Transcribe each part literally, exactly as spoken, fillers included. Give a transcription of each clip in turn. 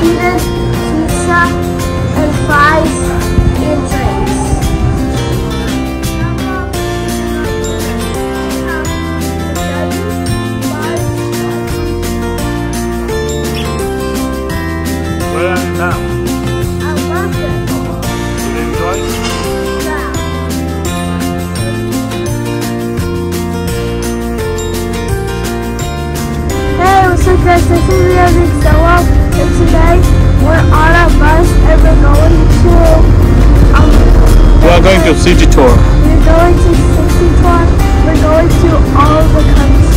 happiness, success, advice, and dreams. Where are you now? I love it. You enjoy it? Yeah. Hey, what's up guys? This is Music Solo, and today we're on a bus and we're going to... Um, we're going to city tour. We're going to city tour. We're going to all the countries.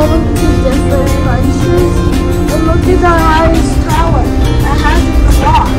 going to different places. And look at the highest tower. It has a clock.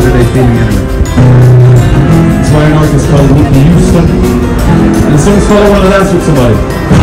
Saturday theming animation. This fine art is called Luke Houston, and the song's called "I Wanna Dance With Somebody."